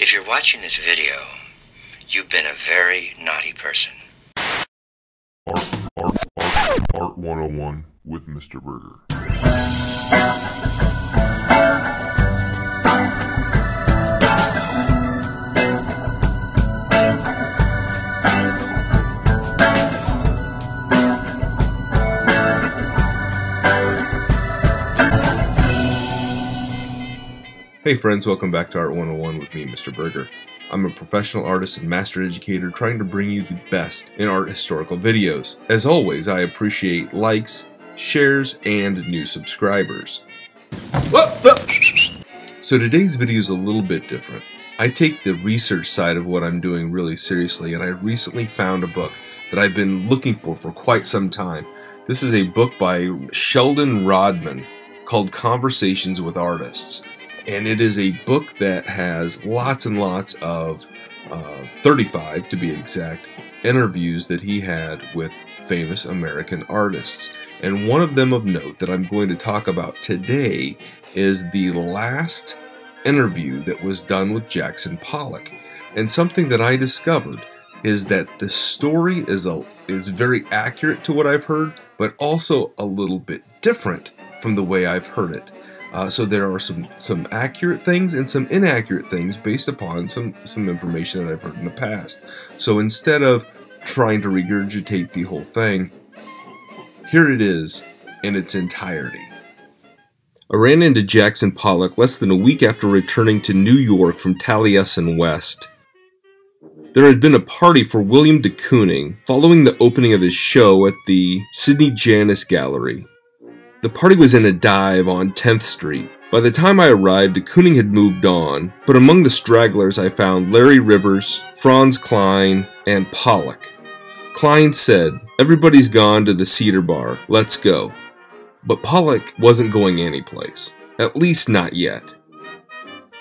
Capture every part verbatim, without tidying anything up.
If you're watching this video, you've been a very naughty person. Art, art, art, art one oh one with Mister Burgher. Hey friends, welcome back to Art one oh one with me, Mister Burgher. I'm a professional artist and master educator trying to bring you the best in art historical videos. As always, I appreciate likes, shares, and new subscribers. Whoa, whoa. So today's video is a little bit different. I take the research side of what I'm doing really seriously, and I recently found a book that I've been looking for for quite some time. This is a book by Seldon Rodman called Conversations with Artists. And it is a book that has lots and lots of, uh, thirty-five to be exact, interviews that he had with famous American artists. And one of them of note that I'm going to talk about today is the last interview that was done with Jackson Pollock. And something that I discovered is that the story is, a, is very accurate to what I've heard, but also a little bit different from the way I've heard it. Uh, so there are some, some accurate things and some inaccurate things based upon some, some information that I've heard in the past. So instead of trying to regurgitate the whole thing, here it is in its entirety. I ran into Jackson Pollock less than a week after returning to New York from Taliesin West. There had been a party for William de Kooning following the opening of his show at the Sidney Janis Gallery. The party was in a dive on tenth street. By the time I arrived, de Kooning had moved on, but among the stragglers I found Larry Rivers, Franz Kline, and Pollock. Kline said, "Everybody's gone to the Cedar Bar, let's go." But Pollock wasn't going anyplace, at least not yet.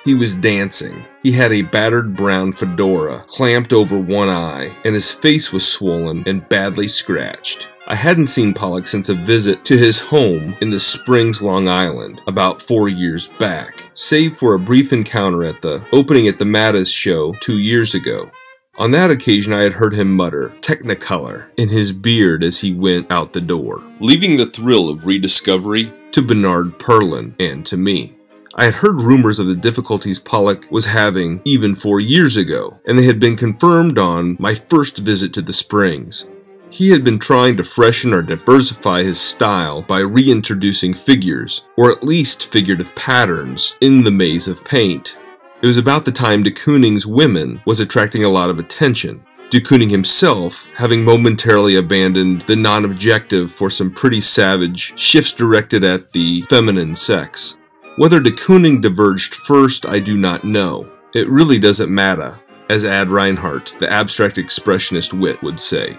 He was dancing. He had a battered brown fedora clamped over one eye, and his face was swollen and badly scratched. I hadn't seen Pollock since a visit to his home in the Springs, Long Island, about four years back, save for a brief encounter at the opening at the Mattis show two years ago. On that occasion, I had heard him mutter Technicolor in his beard as he went out the door, leaving the thrill of rediscovery to Bernard Perlin and to me. I had heard rumors of the difficulties Pollock was having even four years ago, and they had been confirmed on my first visit to the Springs. He had been trying to freshen or diversify his style by reintroducing figures, or at least figurative patterns, in the maze of paint. It was about the time de Kooning's Women was attracting a lot of attention, de Kooning himself having momentarily abandoned the non-objective for some pretty savage shifts directed at the feminine sex. Whether de Kooning diverged first, I do not know. It really doesn't matter, as Ad Reinhardt, the abstract expressionist wit, would say.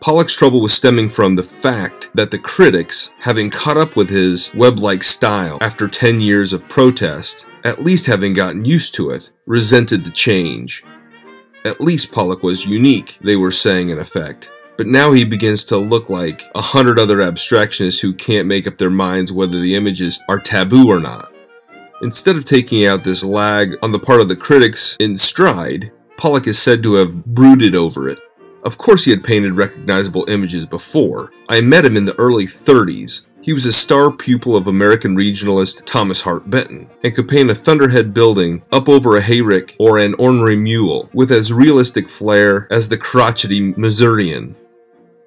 Pollock's trouble was stemming from the fact that the critics, having caught up with his web-like style after ten years of protest, at least having gotten used to it, resented the change. At least Pollock was unique, they were saying in effect, but now he begins to look like a hundred other abstractionists who can't make up their minds whether the images are taboo or not. Instead of taking out this lag on the part of the critics in stride, Pollock is said to have brooded over it. Of course he had painted recognizable images before. I met him in the early thirties. He was a star pupil of American regionalist Thomas Hart Benton, and could paint a thunderhead building up over a hayrick or an ornery mule with as realistic flair as the crotchety Missourian.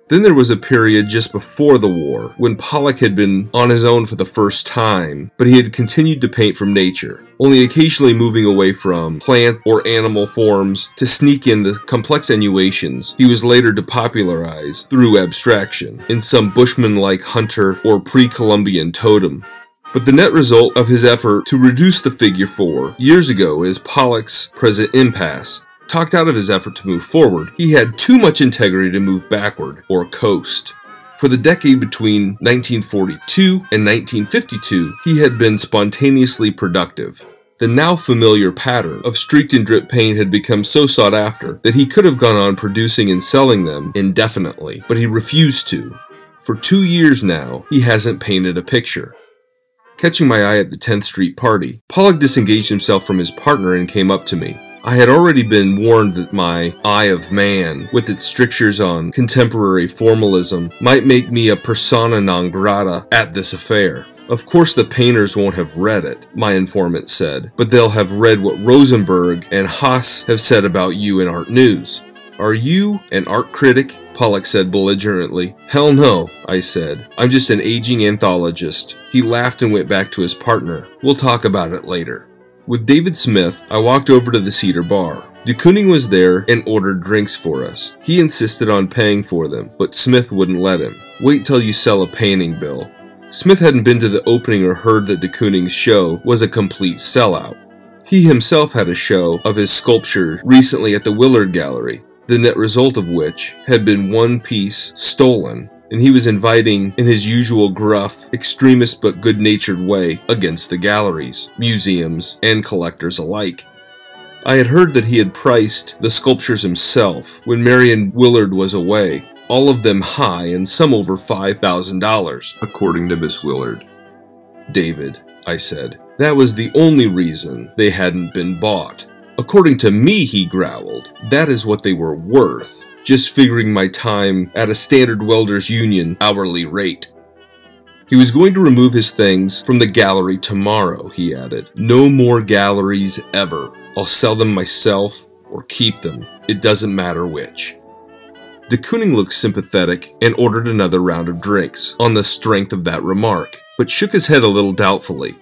Then there was a period just before the war when Pollock had been on his own for the first time, but he had continued to paint from nature, only occasionally moving away from plant or animal forms to sneak in the complex innuations he was later to popularize through abstraction in some bushman-like hunter or pre-Columbian totem. But the net result of his effort to reduce the figure four years ago is Pollock's present impasse. Talked out of his effort to move forward, he had too much integrity to move backward or coast. For the decade between nineteen forty-two and nineteen fifty-two, he had been spontaneously productive. The now familiar pattern of streaked and drip paint had become so sought after that he could have gone on producing and selling them indefinitely, but he refused to. For two years now, he hasn't painted a picture. catching my eye at the tenth street party. Pollock disengaged himself from his partner and came up to me. I had already been warned that my Eye of Man, with its strictures on contemporary formalism, might make me a persona non grata at this affair. Of course the painters won't have read it, my informant said, but they'll have read what Rosenberg and Haas have said about you in Art News. Are you an art critic? Pollock said belligerently. Hell no, I said. I'm just an aging anthologist. He laughed and went back to his partner. We'll talk about it later. With David Smith, I walked over to the Cedar Bar. De Kooning was there and ordered drinks for us. He insisted on paying for them, but Smith wouldn't let him. Wait till you sell a painting, Bill. Smith hadn't been to the opening or heard that de Kooning's show was a complete sellout. He himself had a show of his sculpture recently at the Willard Gallery, the net result of which had been one piece stolen, and he was inviting, in his usual gruff, extremist but good-natured way, against the galleries, museums, and collectors alike. I had heard that he had priced the sculptures himself when Marian Willard was away, all of them high and some over five thousand dollars, according to Miss Willard. David, I said, that was the only reason they hadn't been bought. According to me, he growled, that is what they were worth, just figuring my time at a standard welders union hourly rate. He was going to remove his things from the gallery tomorrow, he added. No more galleries ever. I'll sell them myself or keep them. It doesn't matter which. De Kooning looked sympathetic and ordered another round of drinks, on the strength of that remark, but shook his head a little doubtfully.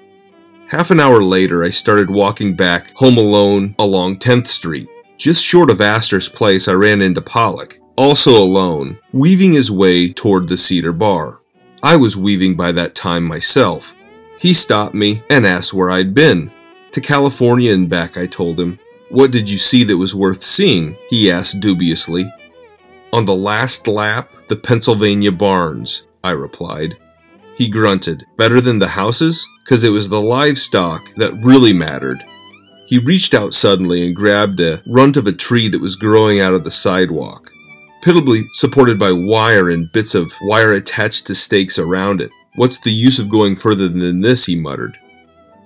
Half an hour later, I started walking back, home alone, along tenth street. Just short of Astor's place, I ran into Pollock, also alone, weaving his way toward the Cedar Bar. I was weaving by that time myself. He stopped me and asked where I'd been. To California and back, I told him. What did you see that was worth seeing? He asked dubiously. On the last lap, the Pennsylvania barns, I replied. He grunted. Better than the houses? Because it was the livestock that really mattered. He reached out suddenly and grabbed a runt of a tree that was growing out of the sidewalk, pitiably supported by wire and bits of wire attached to stakes around it. What's the use of going further than this, he muttered.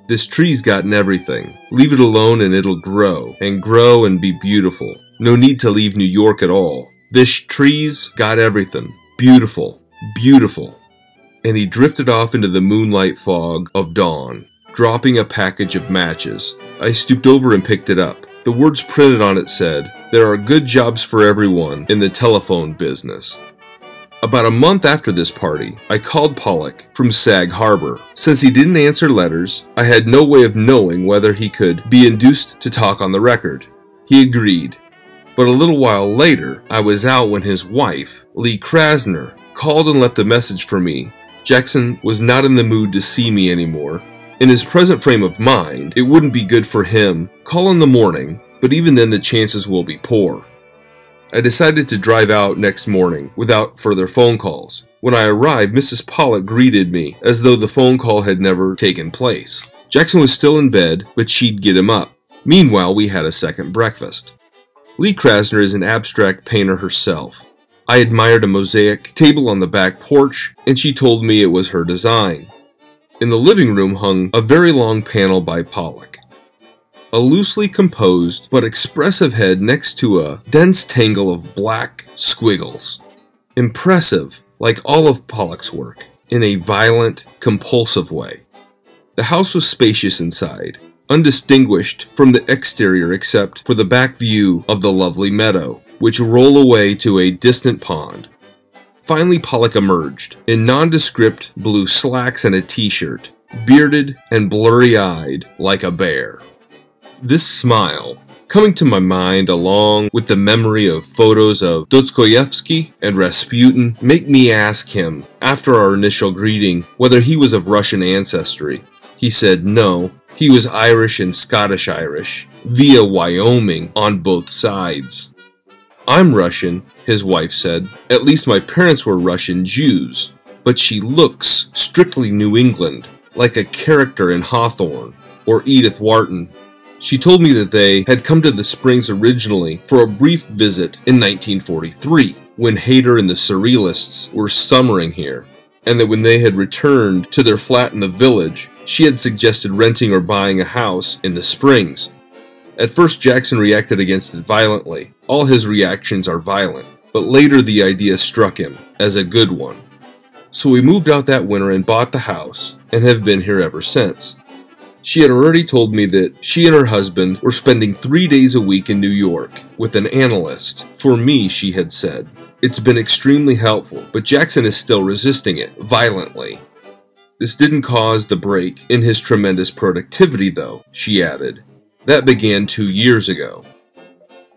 This tree's gotten everything. Leave it alone and it'll grow, and grow and be beautiful. No need to leave New York at all. This tree's got everything. Beautiful. Beautiful. And he drifted off into the moonlight fog of dawn, dropping a package of matches. I stooped over and picked it up. The words printed on it said, "There are good jobs for everyone in the telephone business." About a month after this party, I called Pollock from Sag Harbor. Since he didn't answer letters, I had no way of knowing whether he could be induced to talk on the record. He agreed. But a little while later, I was out when his wife, Lee Krasner, called and left a message for me. Jackson was not in the mood to see me anymore. In his present frame of mind, it wouldn't be good for him. Call in the morning, but even then the chances will be poor. I decided to drive out next morning without further phone calls. When I arrived, Missus Pollock greeted me as though the phone call had never taken place. Jackson was still in bed, but she'd get him up. Meanwhile, we had a second breakfast. Lee Krasner is an abstract painter herself. I admired a mosaic table on the back porch, and she told me it was her design. In the living room hung a very long panel by Pollock. A loosely composed but expressive head next to a dense tangle of black squiggles. Impressive, like all of Pollock's work, in a violent, compulsive way. The house was spacious inside, undistinguished from the exterior except for the back view of the lovely meadow, which rolled away to a distant pond. Finally Pollock emerged, in nondescript blue slacks and a t-shirt, bearded and blurry-eyed like a bear. This smile, coming to my mind along with the memory of photos of Dostoevsky and Rasputin, made me ask him, after our initial greeting, whether he was of Russian ancestry. He said no. He was Irish and Scottish-Irish, via Wyoming, on both sides. I'm Russian, his wife said. At least my parents were Russian Jews, but she looks strictly New England, like a character in Hawthorne or Edith Wharton. She told me that they had come to the Springs originally for a brief visit in nineteen forty-three, when Hayter and the Surrealists were summering here, and that when they had returned to their flat in the village, She had suggested renting or buying a house in the Springs. At first, Jackson reacted against it violently. All his reactions are violent, but later the idea struck him as a good one. So we moved out that winter and bought the house, and have been here ever since. She had already told me that she and her husband were spending three days a week in New York with an analyst. For me, she had said. It's been extremely helpful, but Jackson is still resisting it, violently. This didn't cause the break in his tremendous productivity, though, she added. That began two years ago.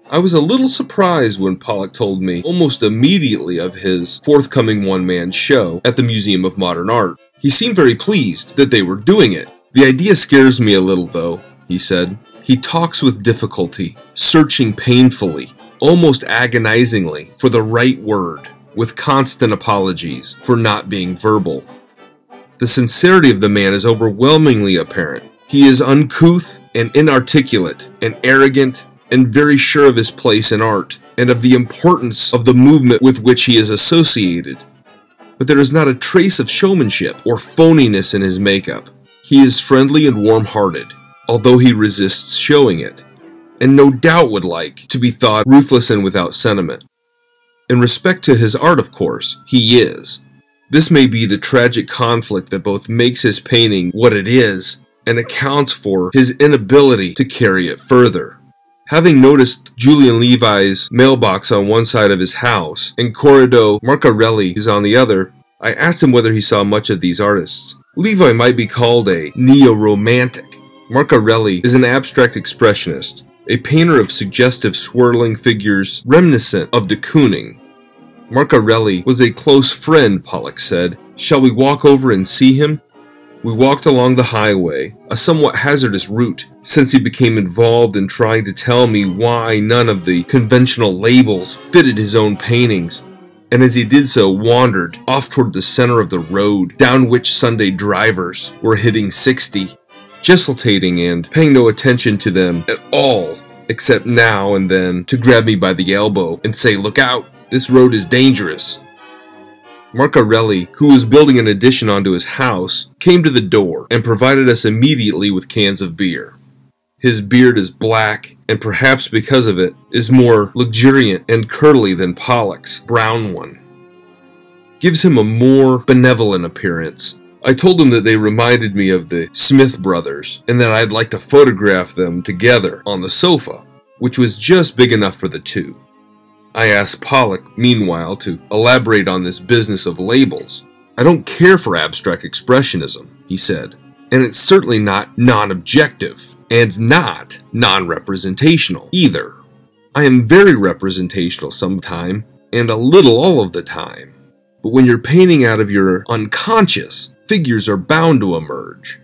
I was a little surprised when Pollock told me almost immediately of his forthcoming one-man show at the Museum of Modern Art. He seemed very pleased that they were doing it. The idea scares me a little, though, he said. He talks with difficulty, searching painfully, almost agonizingly, for the right word, with constant apologies for not being verbal. The sincerity of the man is overwhelmingly apparent. He is uncouth and inarticulate and arrogant and very sure of his place in art and of the importance of the movement with which he is associated. But there is not a trace of showmanship or phoniness in his makeup. He is friendly and warm-hearted, although he resists showing it, and no doubt would like to be thought ruthless and without sentiment. In respect to his art, of course, he is. This may be the tragic conflict that both makes his painting what it is and accounts for his inability to carry it further. Having noticed Julian Levi's mailbox on one side of his house and Corrado Marca-Relli's on the other, I asked him whether he saw much of these artists. Levi might be called a neo-romantic. Marca-Relli is an abstract expressionist, a painter of suggestive swirling figures reminiscent of de Kooning. Marca-Relli was a close friend, Pollock said. Shall we walk over and see him? We walked along the highway, a somewhat hazardous route, since he became involved in trying to tell me why none of the conventional labels fitted his own paintings, and as he did so wandered off toward the center of the road, down which Sunday drivers were hitting sixty, gesticulating and paying no attention to them at all, except now and then to grab me by the elbow and say, "Look out! This road is dangerous." Marca-Relli, who was building an addition onto his house, came to the door and provided us immediately with cans of beer. His beard is black, and perhaps because of it, is more luxuriant and curly than Pollock's brown one. Gives him a more benevolent appearance. I told him that they reminded me of the Smith brothers, and that I'd like to photograph them together on the sofa, which was just big enough for the two. I asked Pollock, meanwhile, to elaborate on this business of labels. I don't care for abstract expressionism, he said, and it's certainly not non-objective, and not non-representational, either. I am very representational sometime, and a little all of the time. But when you're painting out of your unconscious, figures are bound to emerge.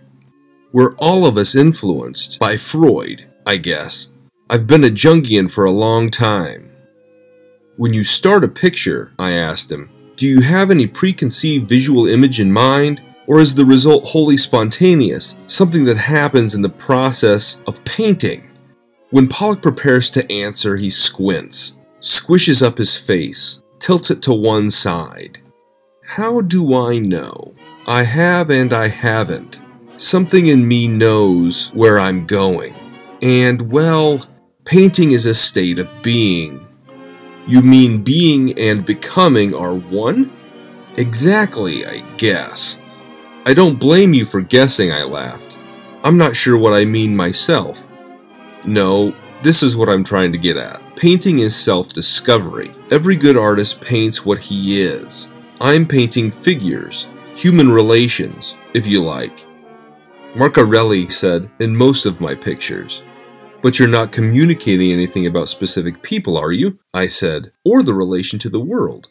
We're all of us influenced by Freud, I guess. I've been a Jungian for a long time. When you start a picture, I asked him, do you have any preconceived visual image in mind, or is the result wholly spontaneous, something that happens in the process of painting? When Pollock prepares to answer, he squints, squishes up his face, tilts it to one side. How do I know? I have and I haven't. Something in me knows where I'm going. And, well, painting is a state of being. You mean being and becoming are one? Exactly, I guess. I don't blame you for guessing, I laughed. I'm not sure what I mean myself. No, this is what I'm trying to get at. Painting is self-discovery. Every good artist paints what he is. I'm painting figures, human relations, if you like. Marca-Relli said, in most of my pictures. But you're not communicating anything about specific people, are you? I said, or the relation to the world.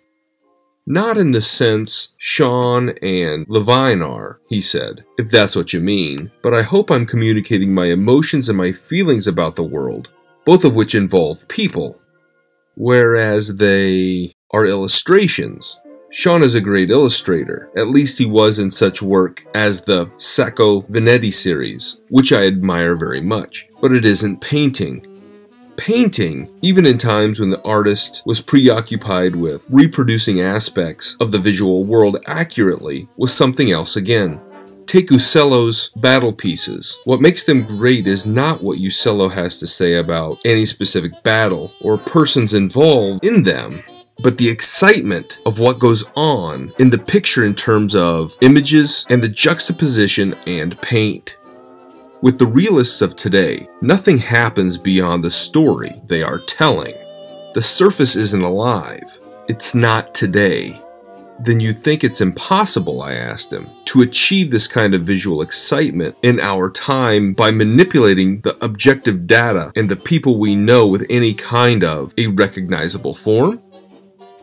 Not in the sense Shahn and Levine are, he said, if that's what you mean, but I hope I'm communicating my emotions and my feelings about the world, both of which involve people, whereas they are illustrations. Shahn is a great illustrator, at least he was in such work as the Sacco Venetti series, which I admire very much, but it isn't painting. Painting, even in times when the artist was preoccupied with reproducing aspects of the visual world accurately, was something else again. Take Uccello's battle pieces. What makes them great is not what Uccello has to say about any specific battle or persons involved in them, but the excitement of what goes on in the picture in terms of images and the juxtaposition and paint. With the realists of today, nothing happens beyond the story they are telling. The surface isn't alive. It's not today. Then you think it's impossible, I asked him, to achieve this kind of visual excitement in our time by manipulating the objective data and the people we know with any kind of a recognizable form?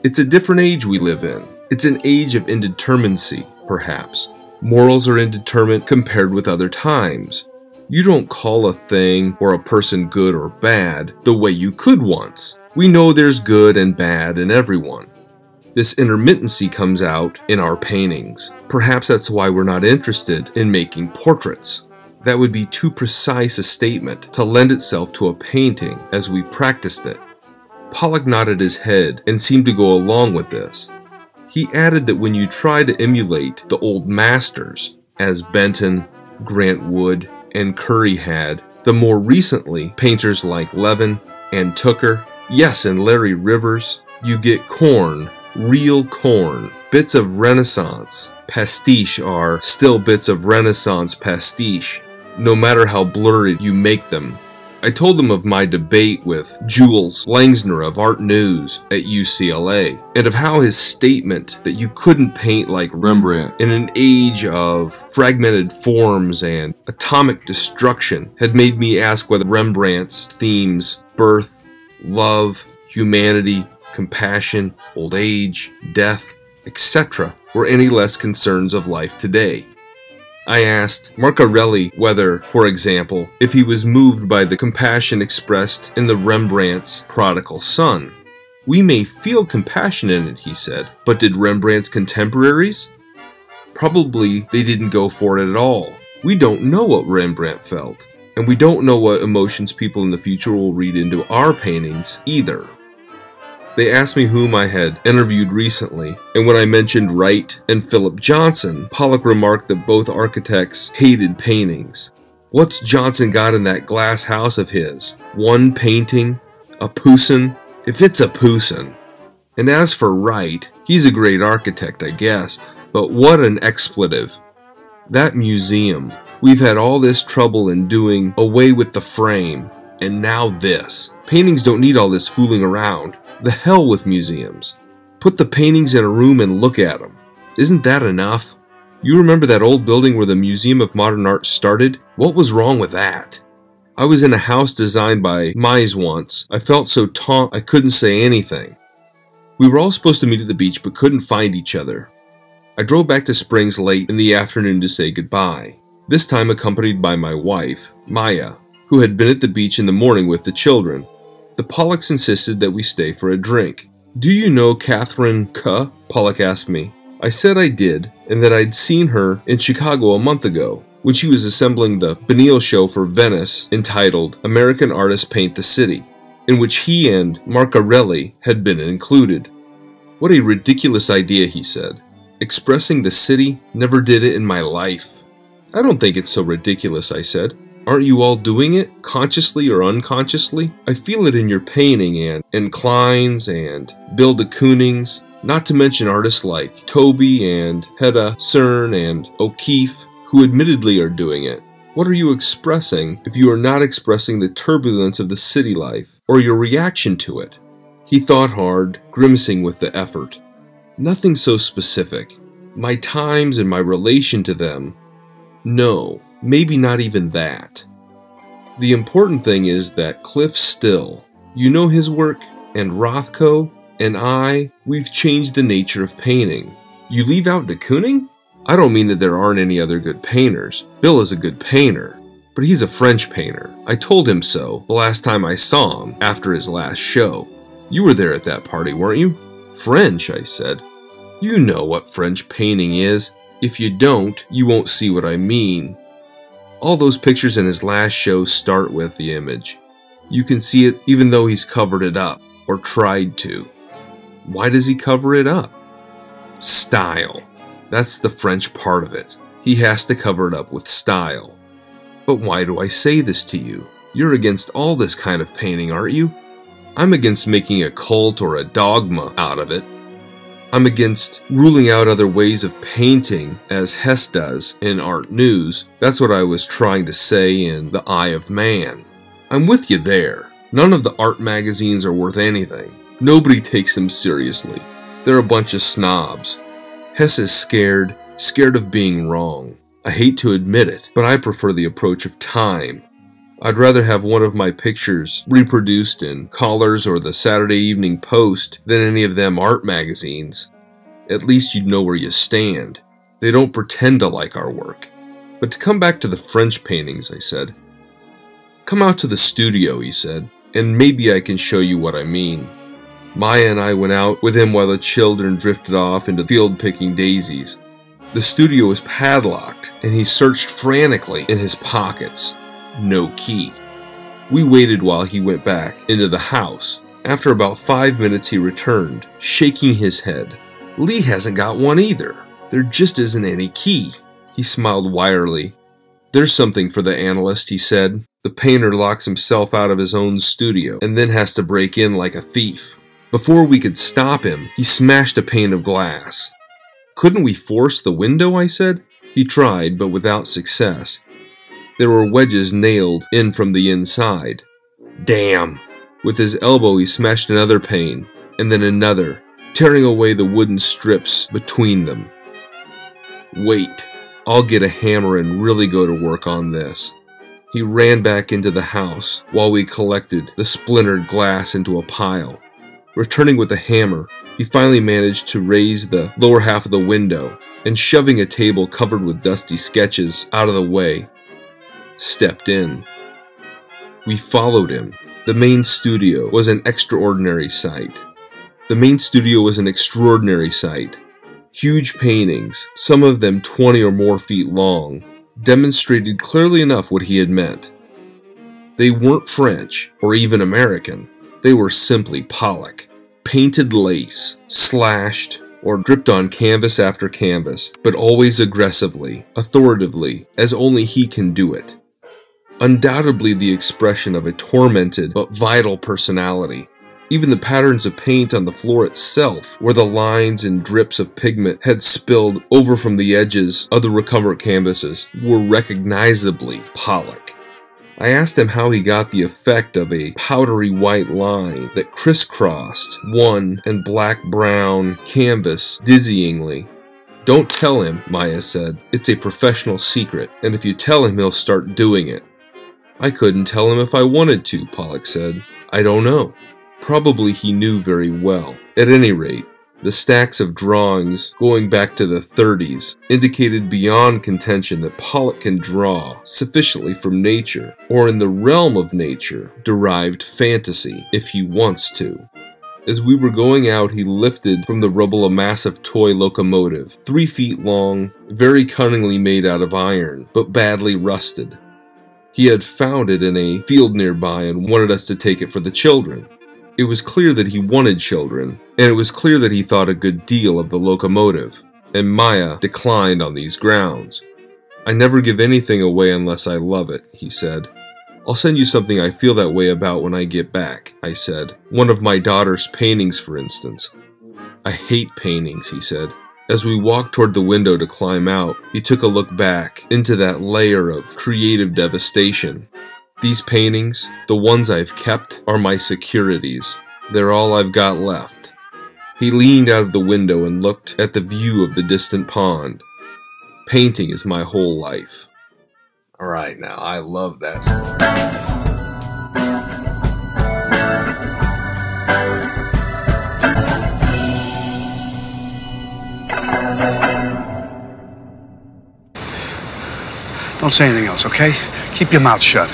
It's a different age we live in. It's an age of indeterminacy, perhaps. Morals are indeterminate compared with other times. You don't call a thing or a person good or bad the way you could once. We know there's good and bad in everyone. This intermittency comes out in our paintings. Perhaps that's why we're not interested in making portraits. That would be too precise a statement to lend itself to a painting as we practiced it. Pollock nodded his head and seemed to go along with this. He added that when you try to emulate the old masters, as Benton, Grant Wood, and Curry had, the more recently painters like Levin and Tooker, yes, and Larry Rivers, you get corn, real corn, bits of Renaissance. Pastiche are still bits of Renaissance pastiche, no matter how blurred you make them. I told him of my debate with Jules Langsner of Art News at U C L A, and of how his statement that you couldn't paint like Rembrandt in an age of fragmented forms and atomic destruction had made me ask whether Rembrandt's themes, birth, love, humanity, compassion, old age, death, et cetera, were any less concerns of life today. I asked Marca-Relli whether, for example, if he was moved by the compassion expressed in the Rembrandt's prodigal son. We may feel compassion in it, he said, but did Rembrandt's contemporaries? Probably they didn't go for it at all. We don't know what Rembrandt felt, and we don't know what emotions people in the future will read into our paintings either. They asked me whom I had interviewed recently, and when I mentioned Wright and Philip Johnson, Pollock remarked that both architects hated paintings. What's Johnson got in that glass house of his? One painting? A Poussin? If it's a Poussin. And as for Wright, he's a great architect, I guess, but what an expletive. That museum. We've had all this trouble in doing away with the frame, and now this. Paintings don't need all this fooling around. The hell with museums. Put the paintings in a room and look at them. Isn't that enough? You remember that old building where the Museum of Modern Art started? What was wrong with that? I was in a house designed by Mize once. I felt so taunt I couldn't say anything. We were all supposed to meet at the beach but couldn't find each other. I drove back to Springs late in the afternoon to say goodbye, this time accompanied by my wife, Maya, who had been at the beach in the morning with the children. The Pollocks insisted that we stay for a drink. Do you know Catherine Kuh? Pollock asked me. I said I did, and that I'd seen her in Chicago a month ago, when she was assembling the Benniel show for Venice entitled American Artists Paint the City, in which he and Marca-Relli had been included. What a ridiculous idea, he said. Expressing the city, never did it in my life. I don't think it's so ridiculous, I said. Aren't you all doing it, consciously or unconsciously? I feel it in your painting and, and Klein's and Bill de Kooning's, not to mention artists like Toby and Hedda Cern and O'Keeffe, who admittedly are doing it. What are you expressing if you are not expressing the turbulence of the city life or your reaction to it? He thought hard, grimacing with the effort. Nothing so specific. My times and my relation to them. No. Maybe not even that. The important thing is that Cliff Still, you know his work, and Rothko, and I, we've changed the nature of painting. You leave out de Kooning? I don't mean that there aren't any other good painters. Bill is a good painter, but he's a French painter. I told him so the last time I saw him after his last show. You were there at that party, weren't you? French, I said. You know what French painting is. If you don't, you won't see what I mean. All those pictures in his last show start with the image. You can see it even though he's covered it up, or tried to. Why does he cover it up? Style. That's the French part of it. He has to cover it up with style. But why do I say this to you? You're against all this kind of painting, aren't you? I'm against making a cult or a dogma out of it. I'm against ruling out other ways of painting, as Hess does in Art News. That's what I was trying to say in The Eye of Man. I'm with you there. None of the art magazines are worth anything. Nobody takes them seriously. They're a bunch of snobs. Hess is scared, scared of being wrong. I hate to admit it, but I prefer the approach of time. I'd rather have one of my pictures reproduced in Collars or the Saturday Evening Post than any of them art magazines. At least you'd know where you stand. They don't pretend to like our work. But to come back to the French paintings, I said. Come out to the studio, he said, and maybe I can show you what I mean. Maya and I went out with him while the children drifted off into field picking daisies. The studio was padlocked, and he searched frantically in his pockets. No key. We waited while he went back into the house. After about five minutes he returned, shaking his head. Lee hasn't got one either. There just isn't any key. He smiled wryly. There's something for the analyst, he said. The painter locks himself out of his own studio and then has to break in like a thief. Before we could stop him, he smashed a pane of glass. Couldn't we force the window, I said. He tried, but without success. There were wedges nailed in from the inside. Damn! With his elbow he smashed another pane, and then another, tearing away the wooden strips between them. Wait, I'll get a hammer and really go to work on this. He ran back into the house while we collected the splintered glass into a pile. Returning with a hammer, he finally managed to raise the lower half of the window, and shoving a table covered with dusty sketches out of the way, stepped in. We followed him. The main studio was an extraordinary sight. The main studio was an extraordinary sight. Huge paintings, some of them twenty or more feet long, demonstrated clearly enough what he had meant. They weren't French or even American. They were simply Pollock. Painted lace, slashed, or dripped on canvas after canvas, but always aggressively, authoritatively, as only he can do it. Undoubtedly the expression of a tormented but vital personality. Even the patterns of paint on the floor itself, where the lines and drips of pigment had spilled over from the edges of the recumbent canvases, were recognizably Pollock. I asked him how he got the effect of a powdery white line that crisscrossed one and black-brown canvas dizzyingly. Don't tell him, Maya said. It's a professional secret, and if you tell him, he'll start doing it. I couldn't tell him if I wanted to, Pollock said. I don't know. Probably he knew very well. At any rate, the stacks of drawings going back to the thirties indicated beyond contention that Pollock can draw sufficiently from nature, or in the realm of nature, derived fantasy, if he wants to. As we were going out, he lifted from the rubble a massive toy locomotive, three feet long, very cunningly made out of iron, but badly rusted. He had found it in a field nearby and wanted us to take it for the children. It was clear that he wanted children, and it was clear that he thought a good deal of the locomotive, and Maya declined on these grounds. I never give anything away unless I love it, he said. I'll send you something I feel that way about when I get back, I said. One of my daughter's paintings, for instance. I hate paintings, he said. As we walked toward the window to climb out, he took a look back into that layer of creative devastation. These paintings, the ones I've kept, are my securities. They're all I've got left. He leaned out of the window and looked at the view of the distant pond. Painting is my whole life. All right, now, I love that story. Don't say anything else, okay? Keep your mouth shut.